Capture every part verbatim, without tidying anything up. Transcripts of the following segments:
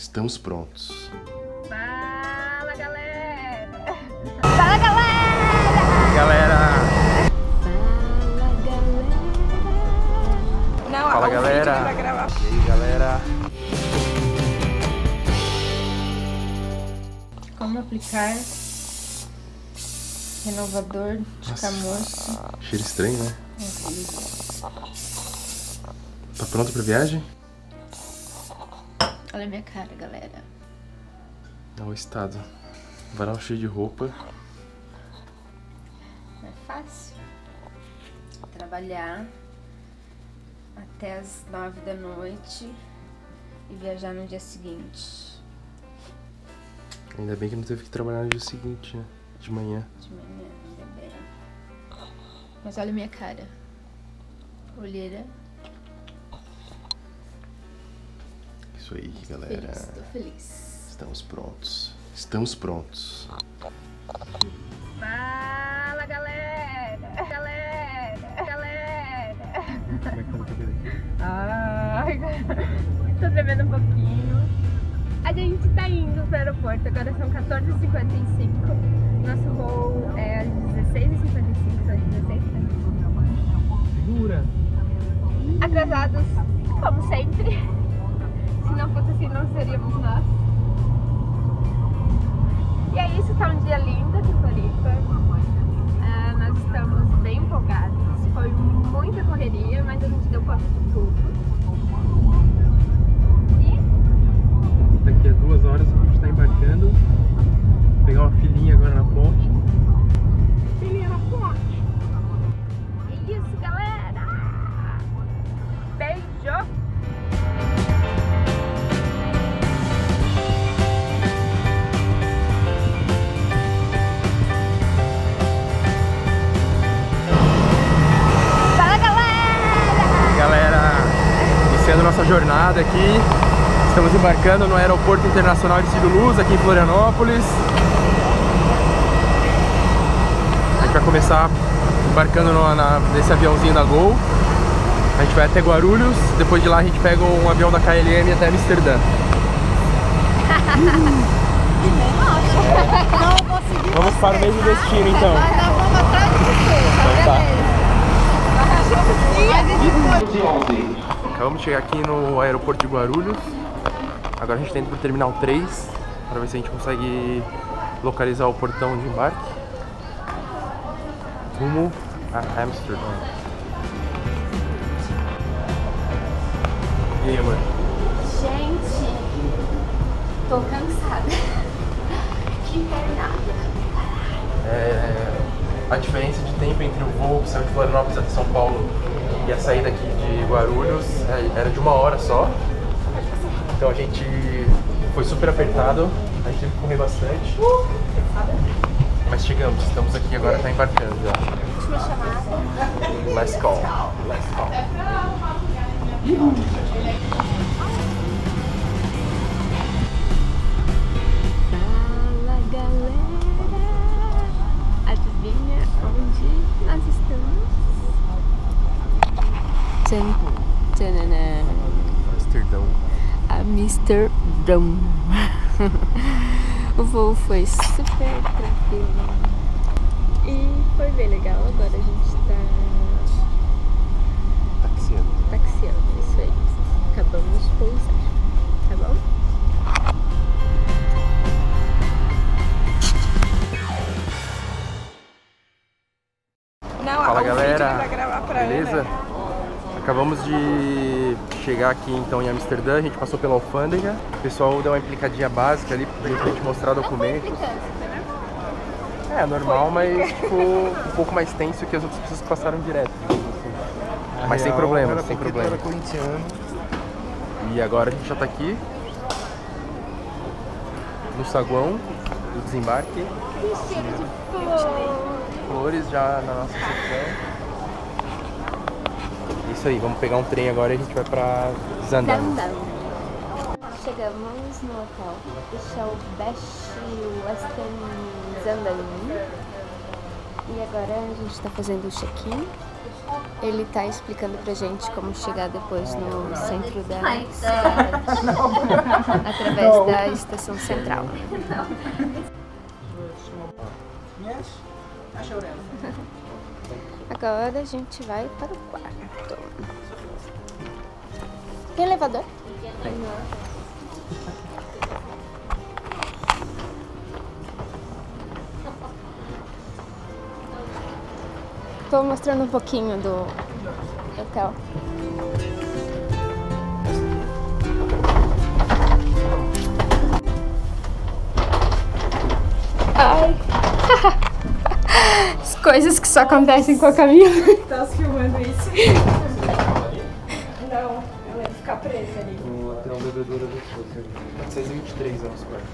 Estamos prontos. Fala, galera! Fala, galera! Galera! Fala, galera! Não, fala, galera! E aí, galera? Como aplicar renovador de camurça? Cheiro estranho, né? É. Tá pronto pra viagem? Olha a minha cara, galera. É o estado. Varal cheio de roupa. Não é fácil. Trabalhar até as nove da noite e viajar no dia seguinte. Ainda bem que não teve que trabalhar no dia seguinte, né? De manhã. De manhã, ainda bem. Mas olha a minha cara. Olheira. Isso aí, galera. Feliz, tô feliz. Estamos prontos. Estamos prontos. Fala, galera! Galera! Galera! Como é que tá o cabelo? Ai, tô tremendo um pouquinho. A gente tá indo pro aeroporto, agora são quatorze e cinquenta e cinco. Nosso voo é às dezesseis e cinquenta e cinco, são dezesseis e cinquenta e cinco. Segura! Atrasados, como sempre. Se não fosse assim, não seríamos nós. E é isso, tá um dia lindo aqui em Floripa. Uh, nós estamos bem empolgados. Foi muita correria, mas a gente deu conta de tudo. E daqui a duas horas a gente tá embarcando. Vou pegar uma filinha agora na ponte. Filinha na ponte! É isso, galera! Beijo! Nossa jornada aqui, estamos embarcando no Aeroporto Internacional de Guarulhos, aqui em Florianópolis. A gente vai começar embarcando no, na, nesse aviãozinho da Gol. A gente vai até Guarulhos, depois de lá a gente pega um avião da K L M até Amsterdã. Vamos para o mesmo destino então. Então tá. Acabamos de chegar aqui no aeroporto de Guarulhos. Agora a gente tá indo pro terminal três para ver se a gente consegue localizar o portão de embarque. Rumo a Amsterdã. E aí, amor? Gente, tô cansada. Que pernada. É, a diferença de tempo entre o voo que saiu de Florianópolis até São Paulo e a saída aqui de Guarulhos era de uma hora só, então a gente foi super apertado, a gente teve que correr bastante, mas chegamos, estamos aqui agora, tá embarcando já. Última chamada. Let's call. Let's call. Fala, galera! Adivinha onde nós estamos? Amsterdã. Amsterdã. O voo foi super tranquilo e foi bem legal. Agora a gente tá taxiando. Taxiando, isso aí. Acabamos de pousar, tá bom? Não, fala, galera. Beleza? Ela. Acabamos de chegar aqui então em Amsterdã, a gente passou pela alfândega, o pessoal deu uma implicadinha básica ali pra gente mostrar documentos. É, normal, mas tipo, um pouco mais tenso que as outras pessoas que passaram direto. Mas sem problema, sem problema. E agora a gente já tá aqui, no saguão do desembarque. Que cheiro de flores já na nossa secção. Isso aí, vamos pegar um trem agora e a gente vai pra Zaandam. Chegamos no hotel, este é o Best Western Zaandam. E agora a gente tá fazendo o check-in. Ele tá explicando pra gente como chegar depois no centro da cidade através no. da estação central. Agora a gente vai para o quarto. Tem elevador? Estou mostrando um pouquinho do hotel. Ai! As coisas que só acontecem com a Camila. Tá filmando isso? Não, ela vai ficar presa ali. O hotel bebedoura do Sul. quatrocentos e vinte e três anos, cara.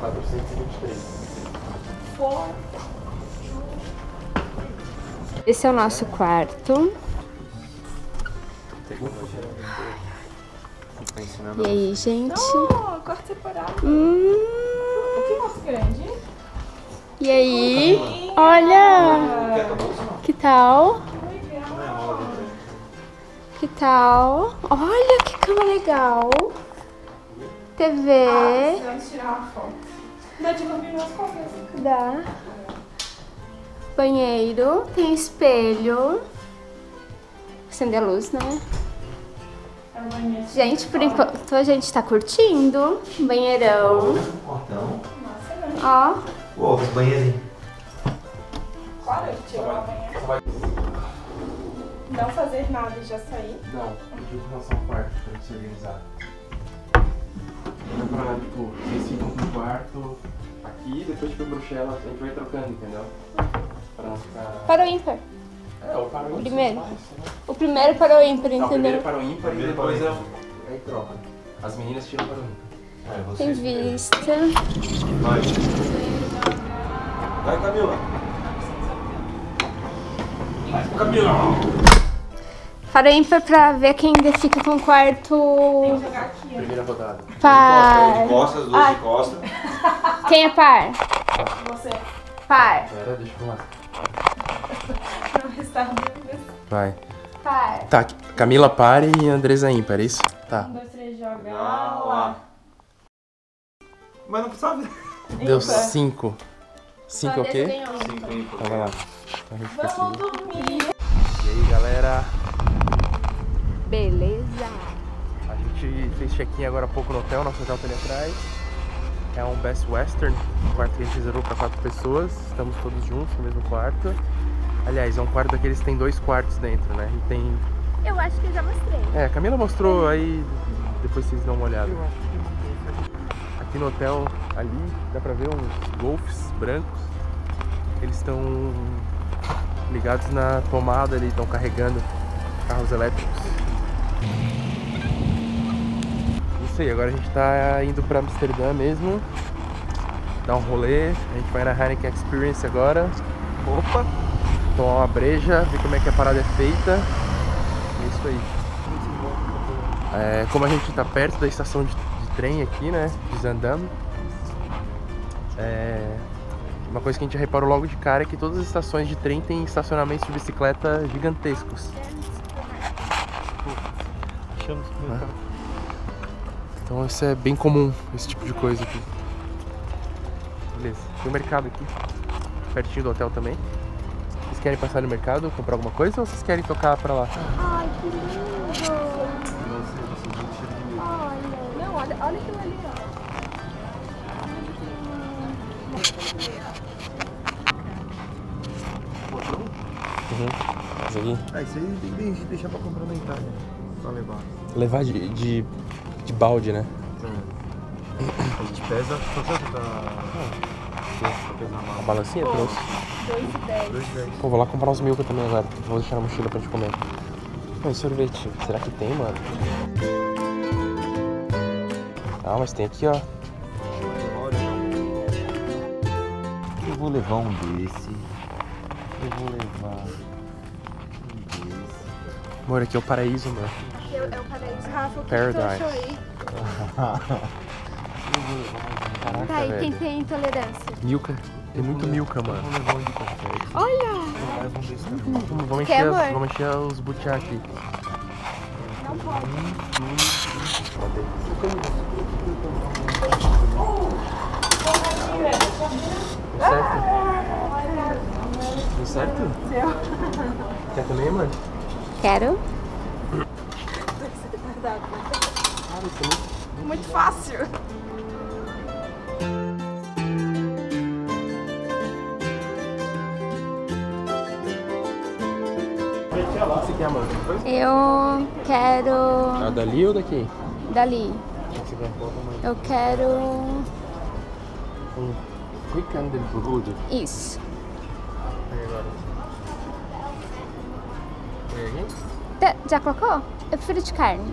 quatrocentos e vinte e três. Four. Esse é o nosso quarto. E aí, gente? Oh, quarto separado. Hum. Que quarto grande. E aí? Olha! Que tal? Que legal! Que tal? Olha que cama legal! T V. Ah, vamos tirar uma foto. Dá de dormir nas costas. Dá. Banheiro, tem espelho, acender a luz, né? Gente, por enquanto a gente tá curtindo, banheirão. Ó. Uou, os banheirinhos. Claro, eu tiro a banheira. Não fazer nada e já sair? Não, eu tive relação ao quarto pra gente se organizar. Então, pra, tipo, vocês ficam com o quarto aqui, depois tipo Bruxelas, a gente vai trocando, entendeu? Ficar... Para o ímpar. É, o para o ímpar. Primeiro. Faz, né? O primeiro para o ímpar, entendeu? Não, o primeiro para o ímpar e depois eu... Aí troca. As meninas tiram para o ímpar. É, vocês... Tem vista. Vai. Vai, Camila. Vai, Camila. Para o ímpar para ver quem ainda fica com o quarto... Tem que jogar aqui. Primeira rodada. Par. De costas, duas de costas. Quem é par? Você. Par. Pera, deixa eu falar. Não está dúvidas. Vai. Par. Tá, Camila pare e Andresa ímpar, é isso? Tá. Um, dois, três, joga lá, lá. Mas não sabe. Deu cinco. Cinco é o quê? Cinco ímpar. Tá, vai lá. Tá, vamos dormir. E aí, galera? Beleza. A gente fez check-in agora há pouco no hotel, nosso hotel tá ali atrás. É um Best Western, um quarto que a gente reservou para quatro pessoas, estamos todos juntos no mesmo quarto. Aliás, é um quarto daqueles que tem dois quartos dentro, né? E tem... Eu acho que eu já mostrei. É, a Camila mostrou, aí depois vocês dão uma olhada. Eu acho que... Aqui no hotel, ali, dá pra ver uns golfes brancos. Eles estão ligados na tomada ali, estão carregando carros elétricos. Isso aí, agora a gente tá indo pra Amsterdã mesmo. Dar um rolê. A gente vai na Heineken Experience agora. Opa! Tomar uma breja, ver como é que a parada é feita. É isso aí. É, como a gente tá perto da estação de, de trem aqui, né? De Zaandam. É, uma coisa que a gente reparou logo de cara é que todas as estações de trem tem estacionamentos de bicicleta gigantescos. Achamos que meu carro. Então isso é bem comum, esse tipo de coisa aqui. Beleza, tem um mercado aqui, pertinho do hotel também. Vocês querem passar no mercado, comprar alguma coisa ou vocês querem tocar pra lá? Ai, que lindo! Olha, não, olha, olha aquilo ali, ó. Isso aqui? Ah, isso aí tem que deixar pra complementar, né? Pra levar. Levar de... de... de balde, né? Hum. A gente pesa... Da... Ah, a balancinha trouxe. dois e dez. Pô, vou lá comprar uns Milka também agora. Vou deixar na mochila pra gente comer. Mas sorvete, será que tem, mano? Ah, mas tem aqui, ó. Eu vou levar um desse. Eu vou levar... um desse. Amor, aqui é o paraíso, mano. É o paraíso, Rafa, o que tu achou aí? Tá, e quem tem intolerância? Milka. Tem muito Milka, mano. Olha! Vamos, vamos, encher, as, vamos encher os butiá aqui. Não pode. Certo? Deu certo? Seu. Quer também, mano? Quero. Muito fácil. Você quer, mano? Eu quero... Ah, dali ou daqui? Dali. Eu quero... Um quick and good. Isso. E agora? E aqui? Já colocou? Eu prefiro de carne.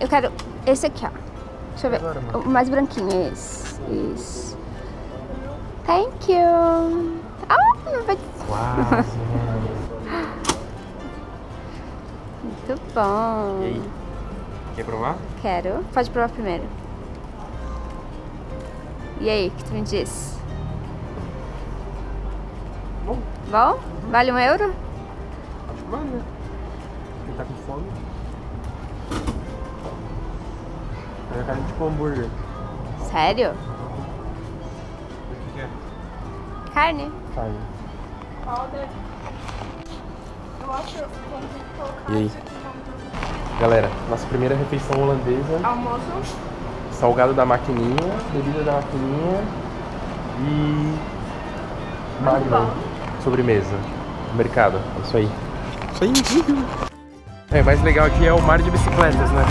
Eu quero esse aqui, ó. Deixa eu ver. Agora, o mais branquinho é esse. Isso. Thank you. Ah, oh, não vai... Quase. Muito bom. E aí? Quer provar? Quero. Pode provar primeiro. E aí, o que tu me diz? Bom. Bom? Vale um euro? Acho que vale, né? Quem tá com fome? É a carne de hambúrguer. Sério? Carne? Carne. E aí? Galera, nossa primeira refeição holandesa. Almoço. Salgado da maquininha, bebida da maquininha e... Magnum. Sobremesa. Mercado. É isso aí. Isso aí. É, o mais legal aqui é o mar de bicicletas, né?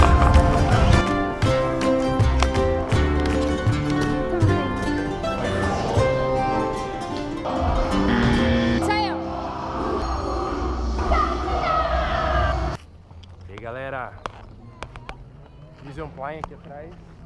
Galera, Vision Plan aqui atrás.